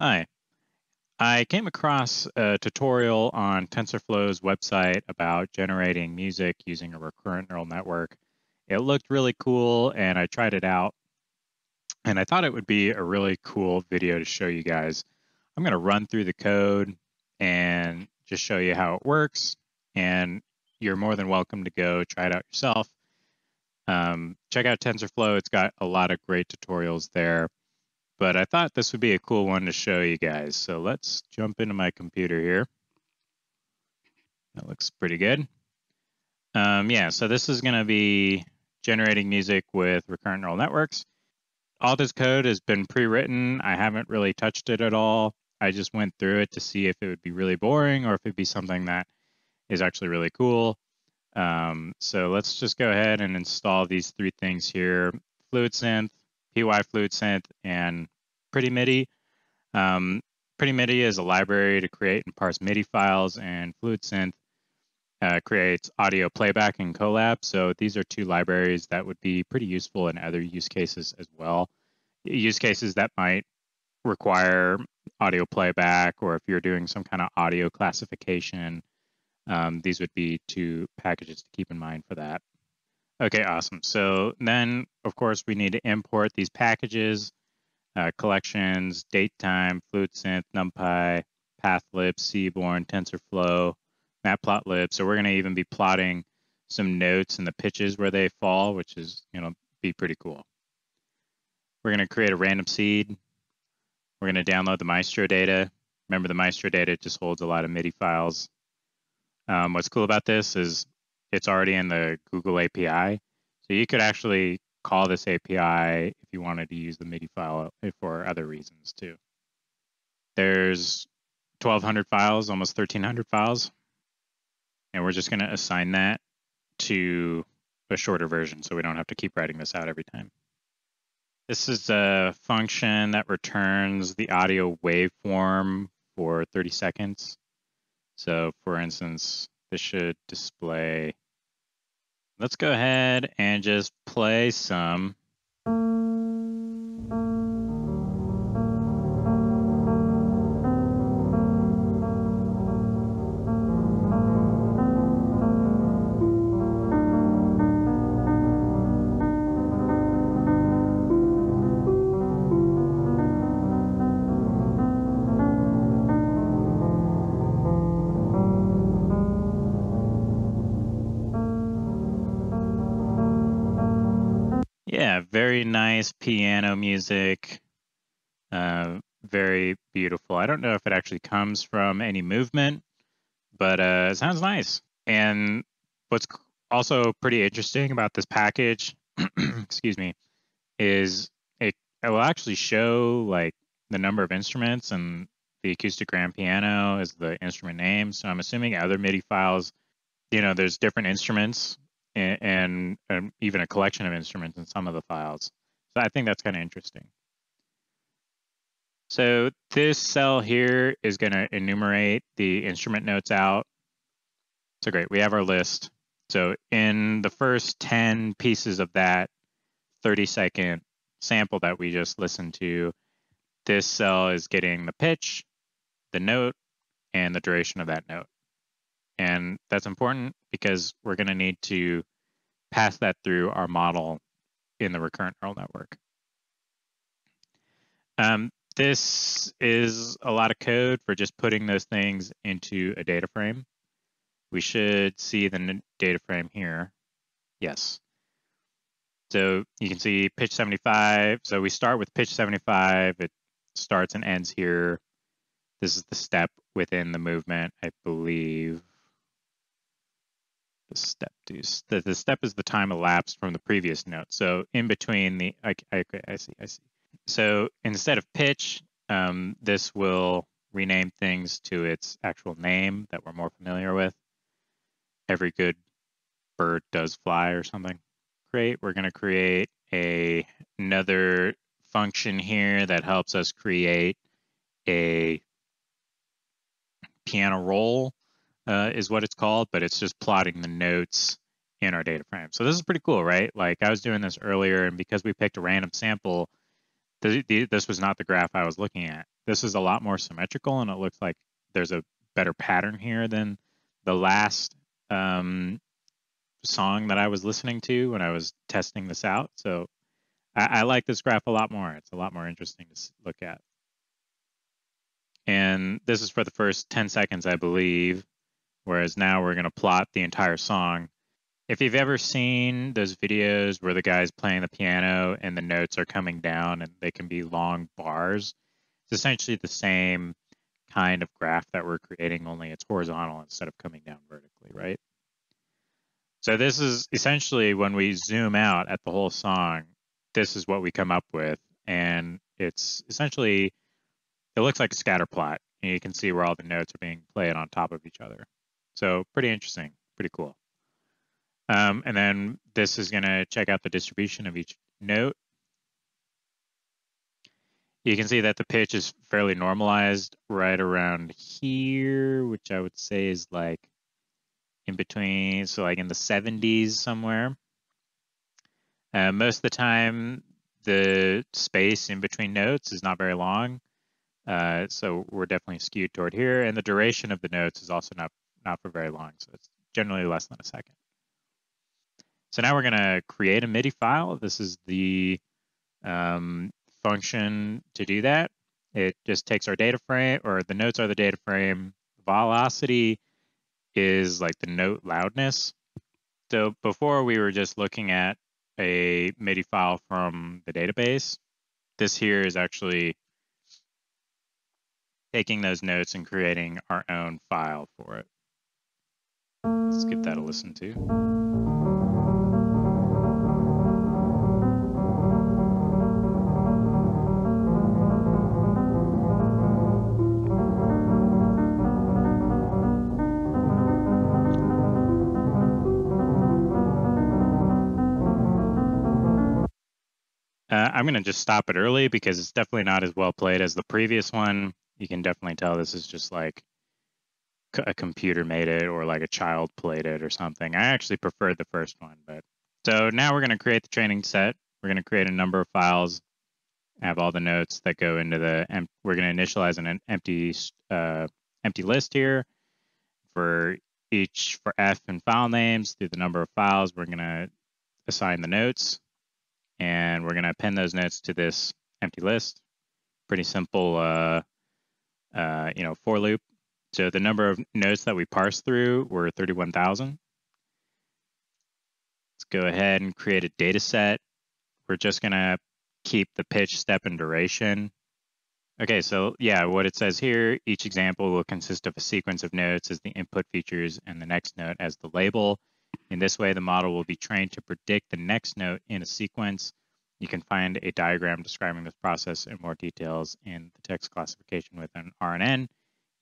Hi. I came across a tutorial on TensorFlow's website about generating music using a recurrent neural network. It looked really cool, and I tried it out, and I thought it would be a really cool video to show you guys. I'm going to run through the code and just show you how it works, and you're more than welcome to go try it out yourself. Check out TensorFlow. It's got a lot of great tutorials there, but I thought this would be a cool one to show you guys. So let's jump into my computer here. That looks pretty good. Yeah, so this is going to be generating music with recurrent neural networks. All this code has been pre-written. I haven't really touched it at all. I just went through it to see if it would be really boring or if it'd be something that is actually really cool. So let's just go ahead and install these three things here: FluidSynth, PY FluidSynth, and Pretty MIDI. Pretty MIDI is a library to create and parse MIDI files, and FluidSynth creates audio playback and collab. So these are two libraries that would be pretty useful in other use cases as well. Use cases that might require audio playback, or if you're doing some kind of audio classification, these would be two packages to keep in mind for that. Okay, awesome. So then, of course, we need to import these packages, collections, datetime, FluidSynth, NumPy, pathlib, seaborne, TensorFlow, matplotlib. So we're going to even be plotting some notes and the pitches where they fall, which is, you know, be pretty cool. We're going to create a random seed. We're going to download the Maestro data. Remember, the Maestro data just holds a lot of MIDI files. What's cool about this is it's already in the Google API. So you could actually call this API if you wanted to use the MIDI file for other reasons too. There's 1,200 files, almost 1,300 files. And we're just going to assign that to a shorter version so we don't have to keep writing this out every time. This is a function that returns the audio waveform for 30 seconds. So for instance, this should display. Let's go ahead and just play some. Yeah, very nice piano music, very beautiful. I don't know if it actually comes from any movement, but it sounds nice. And what's also pretty interesting about this package, excuse me, is it will actually show like the number of instruments, and the acoustic grand piano is the instrument name. So I'm assuming other MIDI files, you know, there's different instruments and even a collection of instruments in some of the files. So I think that's kind of interesting. So this cell here is going to enumerate the instrument notes out. So great, we have our list. So in the first 10 pieces of that 30-second sample that we just listened to, this cell is getting the pitch, the note, and the duration of that note. And that's important because we're going to need to pass that through our model in the recurrent neural network. This is a lot of code for just putting those things into a data frame. We should see the data frame here. Yes. So you can see pitch 75. So we start with pitch 75. It starts and ends here. This is the step within the movement, I believe. The step is the time elapsed from the previous note. So in between the, I see. So instead of pitch, this will rename things to its actual name that we're more familiar with. Every good bird does fly or something. Great, we're gonna create another function here that helps us create a piano roll. Is what it's called, but it's just plotting the notes in our data frame. So this is pretty cool, right? Like I was doing this earlier, and because we picked a random sample, This was not the graph I was looking at. This is a lot more symmetrical, and it looks like there's a better pattern here than the last song that I was listening to when I was testing this out. So I like this graph a lot more. It's a lot more interesting to look at. And this is for the first 10 seconds, I believe, whereas now we're going to plot the entire song. If you've ever seen those videos where the guy's playing the piano and the notes are coming down and they can be long bars, it's essentially the same kind of graph that we're creating, only it's horizontal instead of coming down vertically, right? So this is essentially when we zoom out at the whole song, this is what we come up with. And it's essentially, it looks like a scatter plot. And you can see where all the notes are being played on top of each other. So pretty interesting, pretty cool. And then this is going to check out the distribution of each note. You can see that the pitch is fairly normalized right around here, which I would say is like in between, so like in the 70s somewhere. Most of the time, the space in between notes is not very long. So we're definitely skewed toward here. And the duration of the notes is also not for very long. So it's generally less than a second. So now we're going to create a MIDI file. This is the function to do that. It just takes our data frame, or the notes are the data frame. Velocity is like the note loudness. So before we were just looking at a MIDI file from the database. This here is actually taking those notes and creating our own file for it. Let's give that a listen to. I'm going to just stop it early because it's definitely not as well played as the previous one. You can definitely tell this is just like a computer made it, or like a child played it or something. I actually preferred the first one. But so now we're going to create the training set. We're going to create a number of files. I have all the notes that go into the, we're going to initialize an empty list here for each, for F and file names. Through the number of files, we're going to assign the notes. And we're going to append those notes to this empty list. Pretty simple, for loop. So the number of notes that we parsed through were 31,000. Let's go ahead and create a data set. We're just going to keep the pitch, step, and duration. Okay, so yeah, what it says here, each example will consist of a sequence of notes as the input features and the next note as the label. In this way, the model will be trained to predict the next note in a sequence. You can find a diagram describing this process in more details in the text classification with an RNN.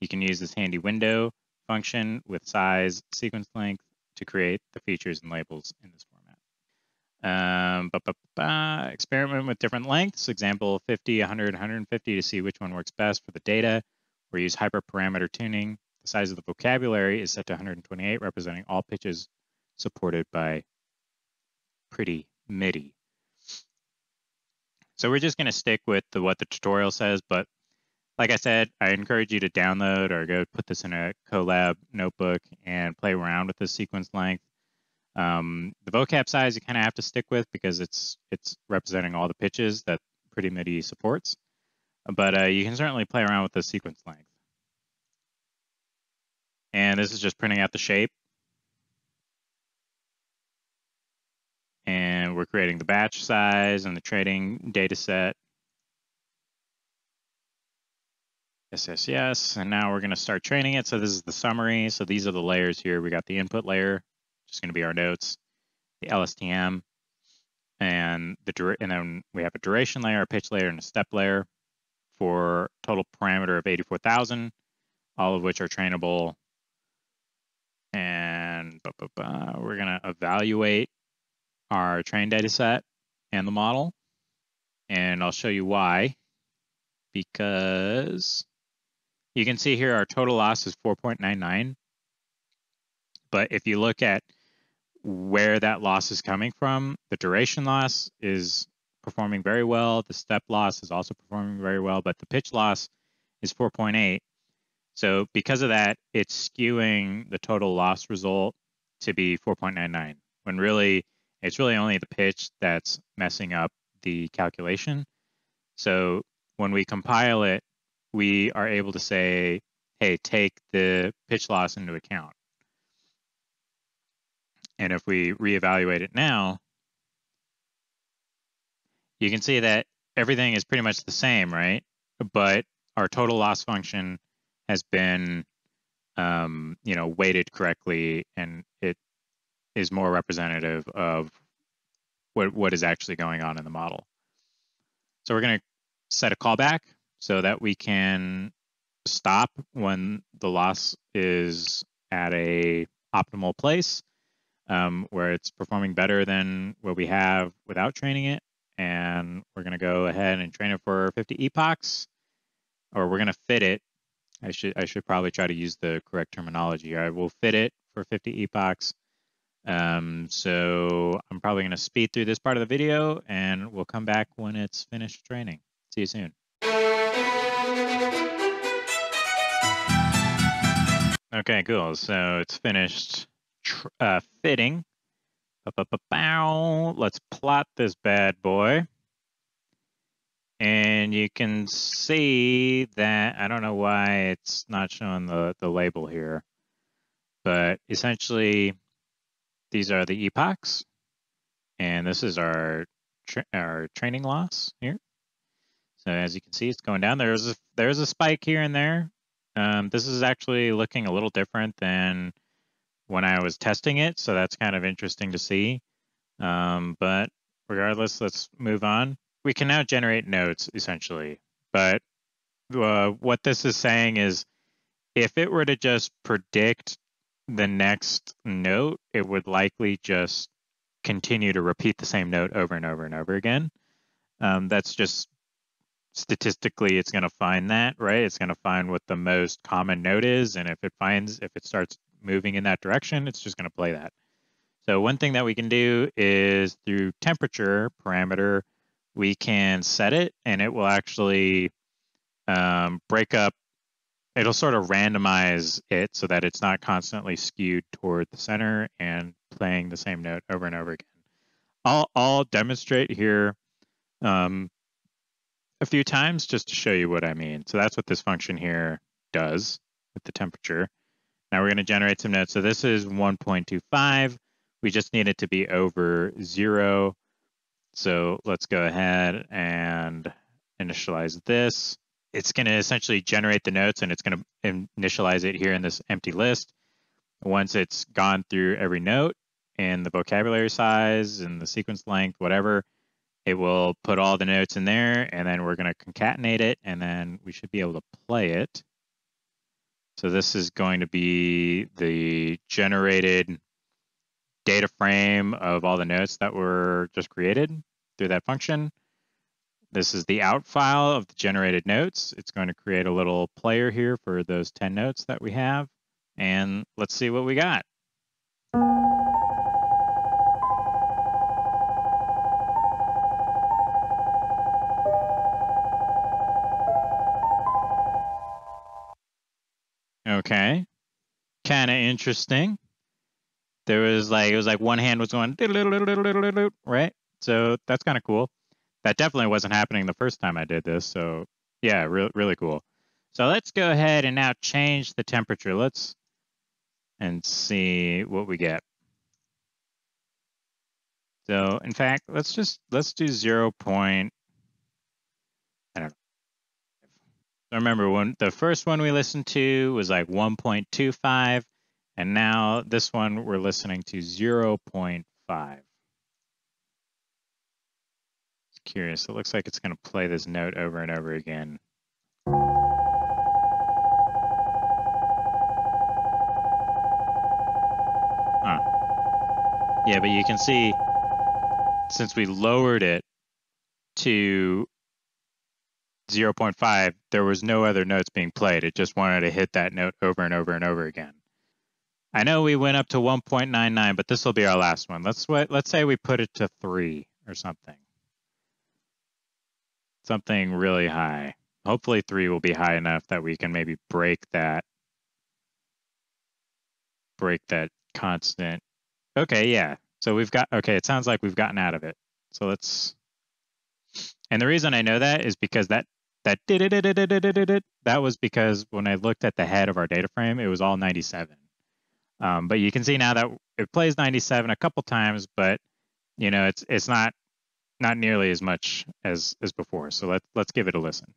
You can use this handy window function with size, sequence length to create the features and labels in this format. Experiment with different lengths, example 50, 100, 150 to see which one works best for the data, or use hyperparameter tuning. The size of the vocabulary is set to 128, representing all pitches supported by Pretty MIDI. So we're just going to stick with what the tutorial says, but like I said, I encourage you to download or go put this in a Colab notebook and play around with the sequence length. The vocab size you kind of have to stick with because it's representing all the pitches that Pretty MIDI supports, but you can certainly play around with the sequence length. And this is just printing out the shape. And we're creating the batch size and the training data set. Yes. And now we're going to start training it. So this is the summary. So these are the layers here. We got the input layer, which is going to be our notes, the LSTM, and then we have a duration layer, a pitch layer, and a step layer for total parameter of 84,000, all of which are trainable. And we're going to evaluate our train data set and the model. And I'll show you why, because you can see here our total loss is 4.99. But if you look at where that loss is coming from, the duration loss is performing very well. The step loss is also performing very well, but the pitch loss is 4.8. So because of that, it's skewing the total loss result to be 4.99, when really, it's really only the pitch that's messing up the calculation. So when we compile it, we are able to say, hey, take the pitch loss into account. And if we reevaluate it now, you can see that everything is pretty much the same, right? But our total loss function has been, you know, weighted correctly, and it is more representative of what is actually going on in the model. So we're going to set a callback so that we can stop when the loss is at a optimal place, where it's performing better than what we have without training it. And we're going to go ahead and train it for 50 epochs, or we're going to fit it. I should probably try to use the correct terminology. I will fit it for 50 epochs. So I'm probably going to speed through this part of the video, and we'll come back when it's finished training. See you soon. Okay, cool. So it's finished fitting. Let's plot this bad boy. And you can see that, I don't know why it's not showing the label here, but essentially these are the epochs, and this is our training loss here. So as you can see, it's going down. There's a spike here and there. This is actually looking a little different than when I was testing it, so that's kind of interesting to see. But regardless, let's move on. We can now generate nodes, essentially. But what this is saying is, if it were to just predict the next note, it would likely just continue to repeat the same note over and over and over again. That's just statistically, it's going to find that, right? It's going to find what the most common note is. And if it starts moving in that direction, it's just going to play that. So one thing that we can do is through temperature parameter, we can set it, and it will actually break up. It'll sort of randomize it so that it's not constantly skewed toward the center and playing the same note over and over again. I'll demonstrate here a few times just to show you what I mean. So that's what this function here does with the temperature. Now we're going to generate some nodes. So this is 1.25. We just need it to be over 0. So let's go ahead and initialize this. It's going to essentially generate the notes, and it's going to initialize it here in this empty list. Once it's gone through every note and the vocabulary size and the sequence length, whatever, it will put all the notes in there, and then we're going to concatenate it, and then we should be able to play it. So this is going to be the generated data frame of all the notes that were just created through that function. This is the out file of the generated notes. It's going to create a little player here for those 10 notes that we have. And let's see what we got. Okay, kind of interesting. There was like, it was like one hand was going, right? So that's kind of cool. That definitely wasn't happening the first time I did this. So yeah, really cool. So let's go ahead and now change the temperature. Let's and see what we get. So in fact, let's do 0. I don't know. I remember when the first one we listened to was like 1.25, and now this one we're listening to 0.5. Curious, it looks like it's going to play this note over and over again. Huh. Yeah, but you can see, since we lowered it to 0.5, there was no other notes being played. It just wanted to hit that note over and over and over again. I know we went up to 1.99, but this will be our last one. Let's say we put it to 3 or something. something really high. Hopefully 3 will be high enough that we can maybe break that constant. Okay, yeah. So we've got, okay, it sounds like we've gotten out of it. So let's, and the reason I know that is because that did it, that was because when I looked at the head of our data frame, it was all 97. But you can see now that it plays 97 a couple times, but you know, it's not nearly as much as before. So let's give it a listen.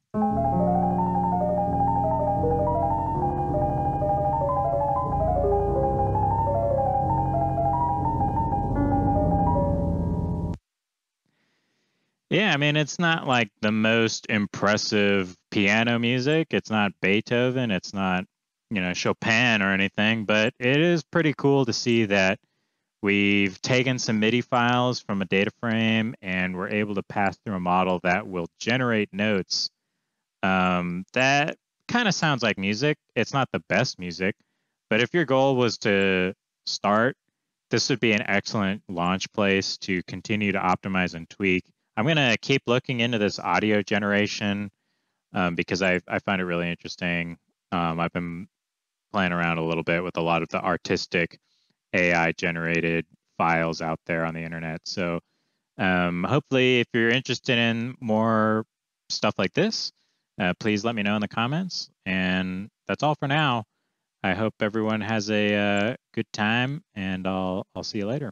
Yeah, I mean, it's not like the most impressive piano music. It's not Beethoven, it's not, you know, Chopin or anything, but it is pretty cool to see that we've taken some MIDI files from a data frame and we're able to pass through a model that will generate notes. That kind of sounds like music. It's not the best music, but if your goal was to start, this would be an excellent launch place to continue to optimize and tweak. I'm going to keep looking into this audio generation because I find it really interesting. I've been playing around a little bit with a lot of the artistic AI generated files out there on the internet. So hopefully if you're interested in more stuff like this, please let me know in the comments. And that's all for now. I hope everyone has a good time, and I'll see you later.